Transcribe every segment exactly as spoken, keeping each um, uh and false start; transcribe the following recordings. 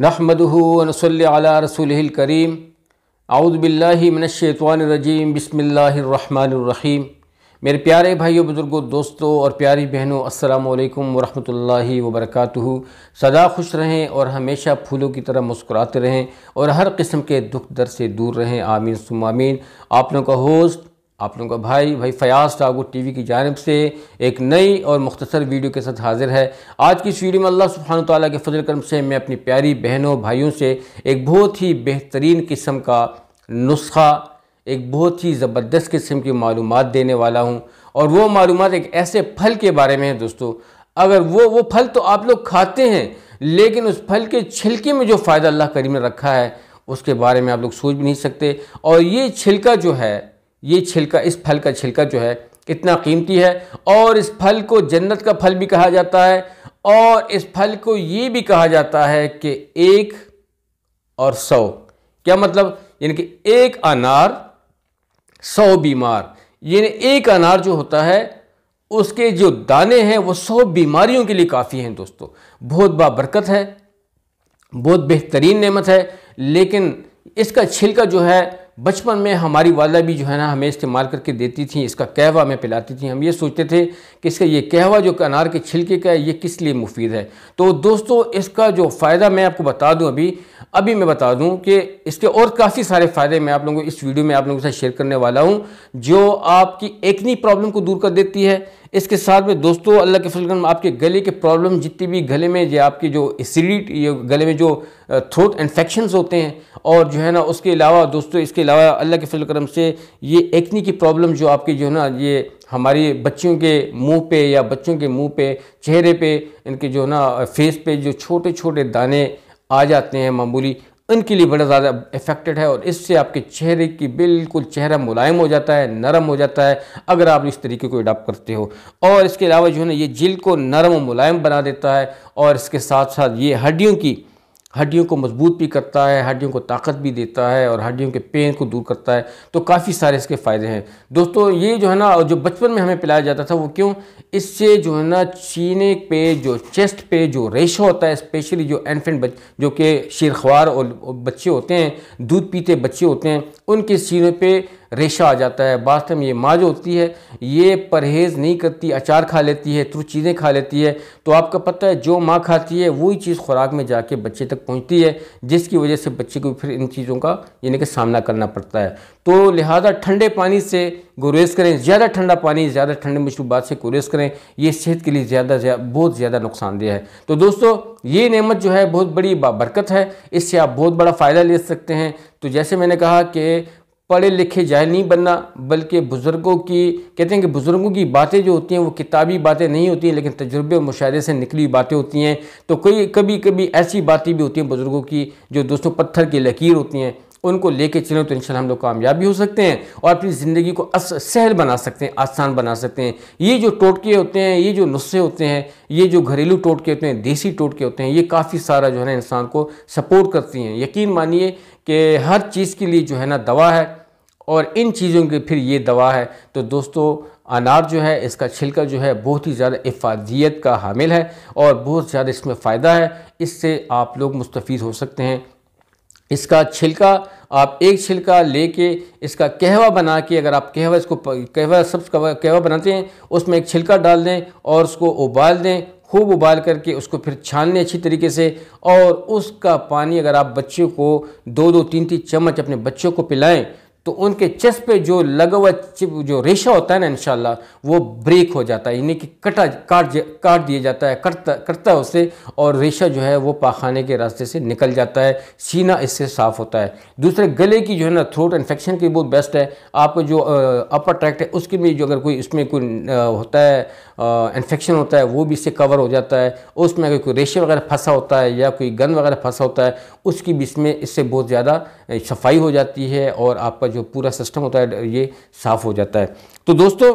नहमदुहु व नसल्ली अला रसूलिहिल करीम। औज़ु बिल्लाहि मिनश शैतानिर रजीम। बिस्मिल्लाहिर रहमानिर रहीम। मेरे प्यारे भाइयों, बुज़ुर्गों, दोस्तों और प्यारी बहनों, अस्सलामु अलैकुम व रहमतुल्लाहि व बरकातुहू। सदा खुश रहें और हमेशा फूलों की तरह मुस्कुराते रहें और हर किस्म के दुख दर्द से दूर रहें। आमीन सुम्मा आमीन। आप लोगों का होस्ट, आप लोगों का भाई भाई फयाज़ गुड टीवी की जानिब से एक नई और मुख्तसर वीडियो के साथ हाज़िर है। आज की इस वीडियो में अल्लाह सुब्हानहू तआला के फजल करम से मैं अपनी प्यारी बहनों भाइयों से एक बहुत ही बेहतरीन किस्म का नुस्खा, एक बहुत ही ज़बरदस्त किस्म की मालूमात देने वाला हूँ। और वो मालूमात एक ऐसे फल के बारे में है दोस्तों, अगर वो वो फल तो आप लोग खाते हैं, लेकिन उस फल के छिलके में जो फ़ायदा अल्लाह करीम ने रखा है उसके बारे में आप लोग सोच भी नहीं सकते। और ये छिलका जो है, ये छिलका, इस फल का छिलका जो है इतना कीमती है, और इस फल को जन्नत का फल भी कहा जाता है। और इस फल को ये भी कहा जाता है कि एक और सौ, क्या मतलब, यानी कि एक अनार सौ बीमार। यानी एक अनार जो होता है उसके जो दाने हैं वो सौ बीमारियों के लिए काफ़ी हैं दोस्तों। बहुत बाबरकत है, बहुत बेहतरीन नेमत है। लेकिन इसका छिलका जो है बचपन में हमारी वालदा भी जो है ना हमें इस्तेमाल करके देती थी, इसका कहवा हमें पिलाती थी। हम ये सोचते थे कि इसका ये कहवा जो अनार के छिलके का है ये किस लिए मुफीद है। तो दोस्तों इसका जो फ़ायदा मैं आपको बता दूं, अभी अभी मैं बता दूं कि इसके और काफ़ी सारे फ़ायदे मैं आप लोगों को इस वीडियो में आप लोगों के साथ शेयर करने वाला हूँ, जो आपकी एक्नी प्रॉब्लम को दूर कर देती है। इसके साथ में दोस्तों अल्लाह के फजल से आपके गले के प्रॉब्लम, जितनी भी गले में जो आपकी जो एसिडिटी, गले में जो थ्रोट इन्फेक्शंस होते हैं, और जो है ना उसके अलावा दोस्तों, इसके अलावा अल्लाह के फजल करम से ये एक्नी की प्रॉब्लम जो आपके जो है ना ये हमारी बच्चियों के मुंह पे या बच्चों के मुंह पे, चेहरे पे, इनके जो है ना फेस पे जो छोटे छोटे दाने आ जाते हैं मामूली, इनके लिए बड़ा ज़्यादा इफेक्टेड है। और इससे आपके चेहरे की बिल्कुल चेहरा मुलायम हो जाता है, नरम हो जाता है, अगर आप इस तरीके को अडॉप्ट करते हो। और इसके अलावा जो है ना ये जिल्द को नरम और मुलायम बना देता है। और इसके साथ साथ ये हड्डियों की हड्डियों को मजबूत भी करता है, हड्डियों को ताकत भी देता है, और हड्डियों के पेन को दूर करता है। तो काफ़ी सारे इसके फ़ायदे हैं दोस्तों। ये जो है ना जो बचपन में हमें पिलाया जाता था वो क्यों, इससे जो है ना सीने पे जो चेस्ट पे जो रेशा होता है, स्पेशली जो इन्फेंट जो कि शीरख्वार और बच्चे होते हैं, दूध पीते बच्चे होते हैं, उनके सीने पर रेशा आ जाता है। वास्तव में ये माँ जो होती है ये परहेज़ नहीं करती, अचार खा लेती है, तो चीज़ें खा लेती है। तो आपका पता है जो माँ खाती है वही चीज़ खुराक में जाके बच्चे तक पहुँचती है, जिसकी वजह से बच्चे को फिर इन चीज़ों का यानी कि सामना करना पड़ता है। तो लिहाजा ठंडे पानी से गुरेज करें, ज़्यादा ठंडा पानी, ज़्यादा ठंडे मशरूबात से गुरेज करें। ये सेहत के लिए ज़्यादा बहुत ज़्यादा नुकसानदेह है। तो दोस्तों ये नेमत जो है बहुत बड़ी बाबरकत है, इससे आप बहुत बड़ा फ़ायदा ले सकते हैं। तो जैसे मैंने कहा कि पढ़े लिखे जाहिल नहीं बनना, बल्कि बुज़ुर्गों की, कहते हैं कि बुज़ुर्गों की बातें जो होती हैं वो किताबी बातें नहीं होती हैं, लेकिन तजुर्बे और मुशाहदे से निकली बातें होती हैं। तो कई कभी कभी ऐसी बातें भी होती हैं बुज़ुर्गों की जो दोस्तों पत्थर की लकीर होती हैं, उनको लेके चलो तो इंशाल्लाह हम लोग कामयाब भी हो सकते हैं और अपनी ज़िंदगी को सहल बना सकते हैं, आसान बना सकते हैं। ये जो टोटके होते हैं, ये जो नुस्खे होते हैं, ये जो घरेलू टोटके होते हैं, देसी टोटके होते हैं, ये काफ़ी सारा जो है ना इंसान को सपोर्ट करती हैं। यकीन मानिए कि हर चीज़ के लिए जो है ना दवा है, और इन चीज़ों की फिर ये दवा है। तो दोस्तों अनार जो है, इसका छिलका जो है बहुत ही ज़्यादा इफ़ादियत का हामिल है और बहुत ज़्यादा इसमें फ़ायदा है। इससे आप लोग मुस्तफ़ीद हो सकते हैं। इसका छिलका आप एक छिलका लेके इसका कहवा बना के, अगर आप कहवा इसको कहवा सब कहवा बनाते हैं, उसमें एक छिलका डाल दें और उसको उबाल दें, खूब उबाल करके उसको फिर छान लें अच्छी तरीके से। और उसका पानी अगर आप बच्चों को दो दो तीन तीन चम्मच अपने बच्चों को पिलाएं तो उनके चेस्ट पे जो लगा हुआ जो रेशा होता है ना इंशाल्लाह वो ब्रेक हो जाता है, यानी कि कटा काट काट दिया जाता है, करता करता है उससे, और रेशा जो है वो पाखाने के रास्ते से निकल जाता है, सीना इससे साफ़ होता है। दूसरे गले की जो है ना थ्रोट इन्फेक्शन के बहुत बेस्ट है। आपको जो अपर ट्रैक्ट है उसके भी जो अगर कोई उसमें कोई होता है इन्फेक्शन होता है वो भी इससे कवर हो जाता है। उसमें अगर कोई रेशे वगैरह फंसा होता है या कोई गंद वगैरह फंसा होता है उसकी भी इसमें इससे बहुत ज़्यादा सफाई हो जाती है और आपका जो पूरा सिस्टम होता है ये साफ़ हो जाता है। तो दोस्तों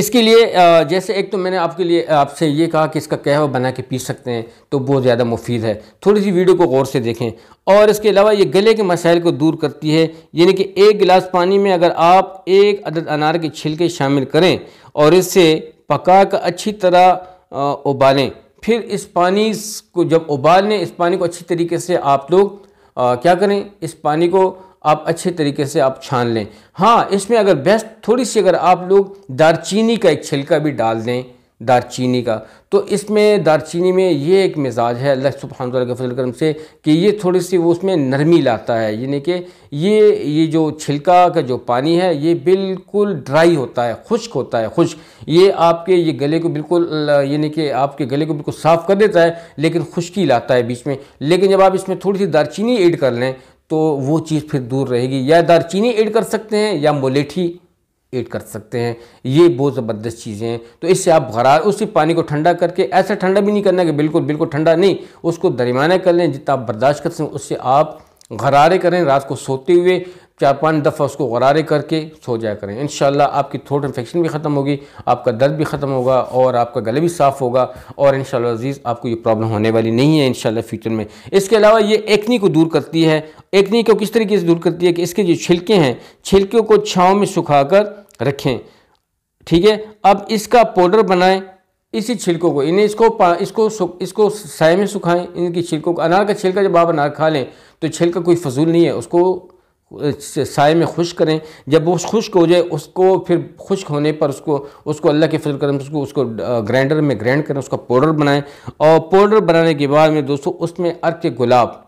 इसके लिए जैसे एक तो मैंने आपके लिए आपसे ये कहा कि इसका कहवा बना के पी सकते हैं, तो बहुत ज़्यादा मुफीद है। थोड़ी सी वीडियो को गौर से देखें। और इसके अलावा ये गले के मसाइल को दूर करती है, यानी कि एक गिलास पानी में अगर आप एक अदद अनार के छिलके शामिल करें और इसे पका कर अच्छी तरह उबालें, फिर इस पानी को जब उबाल लें, इस पानी को अच्छी तरीके से आप लोग आ, क्या करें, इस पानी को आप अच्छे तरीके से आप छान लें। हाँ, इसमें अगर बेस्ट थोड़ी सी अगर आप लोग दारचीनी का एक छिलका भी डाल दें, दारचीनी का, तो इसमें दारचीनी में ये एक मिजाज है अल्लाह सुब्हान तआला के फजल करम से कि ये थोड़ी सी वो उसमें नरमी लाता है, यानी कि ये ये जो छिलका का जो पानी है ये बिल्कुल ड्राई होता है, खुश्क होता है, खुश्क। ये आपके ये गले को बिल्कुल यानी कि आपके गले को बिल्कुल साफ़ कर देता है, लेकिन खुश्की लाता है बीच में। लेकिन जब आप इसमें थोड़ी सी दारचीनी ऐड कर लें तो वो चीज़ फिर दूर रहेगी। या दारचीनी ऐड कर सकते हैं या मोलेठी ऐड कर सकते हैं, ये बहुत ज़बरदस्त चीज़ें हैं। तो इससे आप गरार उसी पानी को ठंडा करके, ऐसा ठंडा भी नहीं करना कि बिल्कुल बिल्कुल ठंडा नहीं, उसको दरमियाना कर लें, जितना आप बर्दाश्त कर सकें उससे आप गरारे करें। रात को सोते हुए चार पाँच दफ़ा उसको गरारे करके सो जाया करें। इंशाल्लाह आपकी थ्रोट इन्फेक्शन भी ख़त्म होगी, आपका दर्द भी ख़त्म होगा और आपका गला भी साफ़ होगा और इंशाल्लाह अज़ीज़ आपको ये प्रॉब्लम होने वाली नहीं है इंशाल्लाह फ्यूचर में। इसके अलावा ये एक्नी को दूर करती है। एक्नी को किस तरीके से दूर करती है कि इसके जो छिलके हैं, छिलके को छाँव में सुखा कर रखें, ठीक है। अब इसका पाउडर बनाएँ, इसी छिलकों को, इन्हें इसको इसको इसको साय में सुखाएं, इनकी छिलकों को। अनार का छिलका जब आप अनार खा लें तो छिलका कोई फजूल नहीं है, उसको साय में खुश्क करें। जब वो खुश्क हो जाए, उसको फिर खुश्क होने पर उसको उसको अल्लाह के फजल करम से उसको उसको ग्राइंडर में ग्राइंड करें, उसका पाउडर बनाएं। और पाउडर बनाने के बाद में दोस्तों उसमें अर्क के गुलाब,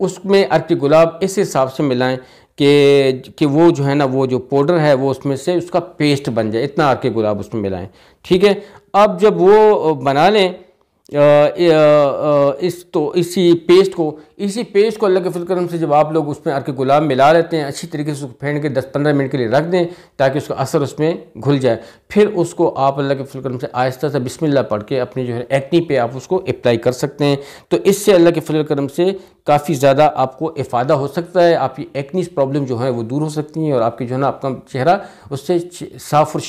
उसमें अर्क के गुलाब इस हिसाब से मिलाएँ कि कि वो जो है ना, वो जो पाउडर है वो उसमें से उसका पेस्ट बन जाए, इतना अर्क के गुलाब उसमें मिलाएं, ठीक है। अब जब वो बना लें आ, आ, इस तो इसी पेस्ट को इसी पेस्ट को अल्लाह के फजल करम से जब आप लोग उसमें अर्क गुलाब मिला लेते हैं, अच्छी तरीके से उसको फेंट के दस पंद्रह मिनट के लिए रख दें ताकि उसका असर उसमें घुल जाए। फिर उसको आप अल्लाह के फजल करम से आहिस्ता से बिस्मिल्लाह पढ़ के अपने जो है एक्नी पे आप उसको अप्लाई कर सकते हैं। तो इससे अल्लाह के फजल करम से काफ़ी ज़्यादा आपको इफ़ादा हो सकता है, आपकी एक्नी प्रॉब्लम जो है वो दूर हो सकती है और आपकी जो है ना आपका चेहरा उससे साफ़ और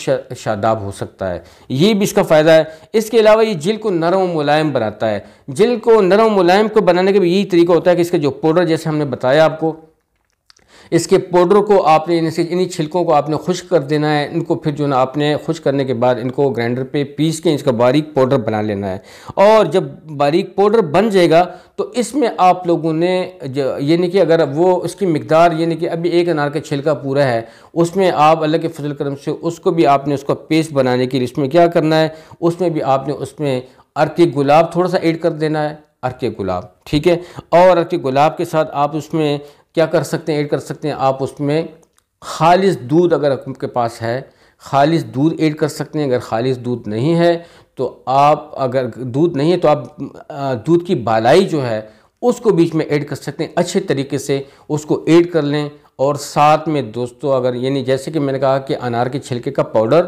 शादाब हो सकता है, ये भी इसका फ़ायदा है। इसके अलावा ये जिल को नरम मुलायम बनाता है। जिल को नरम मुलायम को बनाने का भी यही तरीका होता है कि इसके जो पाउडर, जैसे हमने बताया आपको, इसके पाउडर को आपने इनसे इन्हीं छिलकों को आपने खुश्क कर देना है। इनको फिर जो ना आपने खुश्क करने के बाद इनको ग्राइंडर पे पीस के इसका बारीक पाउडर बना लेना है। और जब बारीक पाउडर बन जाएगा तो इसमें आप लोगों ने यानी कि अगर वो उसकी मिकदार यानी कि अभी एक अनार का छिलका पूरा है, उसमें आप अल्लाह के फजल करम से उसको भी आपने उसका पेस्ट बनाने के लिए इसमें क्या करना है, उसमें भी आपने उसमें अर्क गुलाब थोड़ा सा ऐड कर देना है, अर्क गुलाब, ठीक है। और अर्क गुलाब के साथ आप उसमें क्या कर सकते हैं, ऐड कर सकते हैं आप उसमें खालिस दूध, अगर आपके पास है खालिस दूध ऐड कर सकते हैं। अगर खालिस दूध नहीं है तो आप, अगर दूध नहीं है तो आप दूध की बालाई जो है उसको बीच में ऐड कर सकते हैं, अच्छे तरीके से उसको ऐड कर लें। और साथ में दोस्तों अगर यानी जैसे कि मैंने कहा कि अनार के छिलके का पाउडर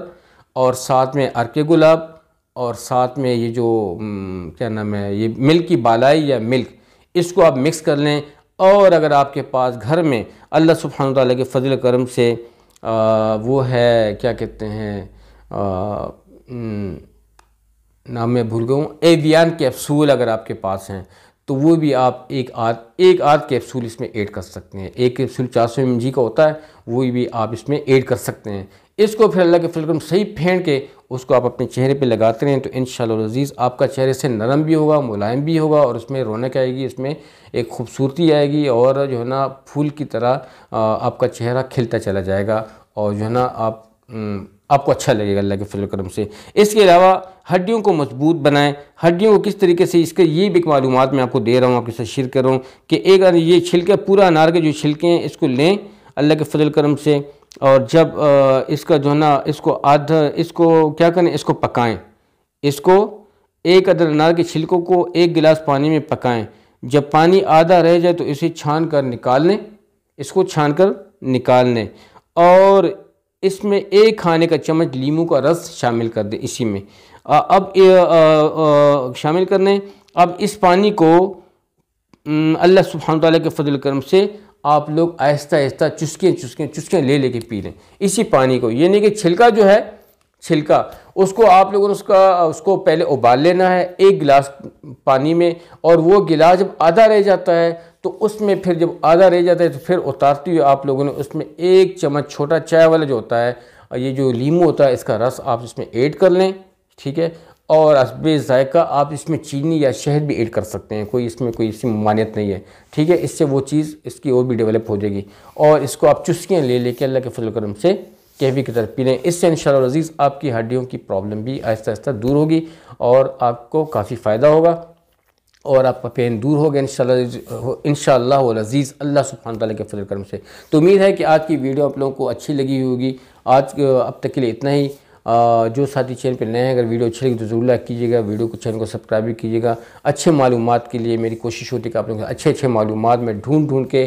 और साथ में अर्क गुलाब और साथ में ये जो क्या नाम है, ये मिल्क की बालाई या मिल्क, इसको आप मिक्स कर लें। और अगर आपके पास घर में अल्लाह सुब्हान तआला के फजल करम से आ, वो है क्या कहते हैं, नाम मैं भूल गया हूँ, एवियन कैप्सूल अगर आपके पास हैं तो वो भी आप एक आध एक आध कैप्सूल इसमें ऐड कर सकते हैं। एक कैप्सूल चार सौ एम जी का होता है, वो भी आप इसमें ऐड कर सकते हैं। इसको फिर अल्लाह के फजल करम सही फेंट के उसको आप अपने चेहरे पे लगाते रहें तो इंशाअल्लाह अज़ीज़ आपका चेहरे से नरम भी होगा, मुलायम भी होगा और उसमें रौनक आएगी, इसमें एक खूबसूरती आएगी और जो है ना फूल की तरह आपका चेहरा खिलता चला जाएगा और जो है ना आप आपको अच्छा लगेगा अल्लाह के फजल करम से। इसके अलावा हड्डियों को मजबूत बनाएं। हड्डियों को किस तरीके से, इसके ये भी मालूम मैं आपको दे रहा हूँ, आपके साथ शेयर कर रहा हूँ कि एक ये छिलका पूरा अनार के जो छिलके हैं इसको लें अल्लाह के फजल करम से और जब इसका जो है ना इसको आधा इसको क्या करें, इसको पकाएं। इसको एक अदर अनार के छिलकों को एक गिलास पानी में पकाएं, जब पानी आधा रह जाए तो इसे छान कर निकाल लें, इसको छान कर निकाल लें और इसमें एक खाने का चम्मच लीमू का रस शामिल कर दें इसी में। आ, अब ए, आ, आ, आ, शामिल कर लें। अब इस पानी को अल्लाह सुब्हान तआला के फजल करम से आप लोग आहिस्ता आहिस्ता चुस्कियाँ चुस्कियाँ चुस्कियाँ ले लेके पी लें इसी पानी को। यानी कि छिलका जो है, छिलका उसको आप लोगों ने उसका उसको पहले उबाल लेना है एक गिलास पानी में और वो गिलास जब आधा रह जाता है तो उसमें फिर जब आधा रह जाता है तो फिर उतारते हुए आप लोगों ने उसमें एक चम्मच छोटा चाय वाला जो होता है, ये जो लीमू होता है, इसका रस आप इसमें ऐड कर लें, ठीक है। और असबे जायका आप इसमें चीनी या शहद भी ऐड कर सकते हैं, कोई इसमें कोई इसकी मानियत नहीं है, ठीक है। इससे वो चीज़ इसकी और भी डेवलप हो जाएगी और इसको आप चुस्कियाँ ले लेके अल्लाह के फजल करम से कैफी की तरफ पी लें। इससे इंशाअल्लाह अज़ीज़ आपकी हड्डियों की प्रॉब्लम भी आहिस्ता आहिस्ता दूर होगी और आपको काफ़ी फ़ायदा होगा और आपका पेन दूर हो गया इंशाल्लाह इंशाल्लाह अज़ीज़ अल्लाह सुब्हान तआला के फजल करम से। तो उम्मीद है कि आज की वीडियो आप लोगों को अच्छी लगी होगी। आज अब तक के लिए इतना ही। जो साथी चैनल पर नए हैं, अगर वीडियो अच्छी लगी तो ज़रूर लाइक कीजिएगा, वीडियो को चैनल को सब्सक्राइब भी कीजिएगा। अच्छे मालूमात के लिए मेरी कोशिश होती है कि आप लोगों से अच्छे अच्छे मालूमात में ढूंढ ढूंढ के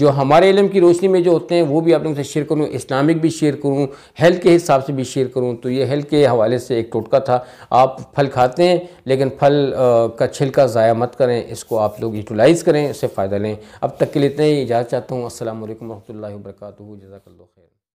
जो हमारे इल्म की रोशनी में जो होते हैं वो भी आप लोगों से शेयर करूँ, इस्लामिक भी शेयर करूँ, हेल्थ के हिसाब से भी शेयर करूँ। तो ये हेल्थ के हवाले से एक टोटका था। आप फल खाते हैं लेकिन फल का छिलका ज़ाया मत करें, इसको आप लोग यूटिलाइज़ करें, इससे फ़ायदा लें। अब तक के लिए इतना ही, इजाज़त चाहता हूँ। अस्सलामु अलैकुम व रहमतुल्लाहि व बरकातुहू। जज़ाकल्लाहु खैर।